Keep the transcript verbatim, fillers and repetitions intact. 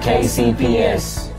K C P S.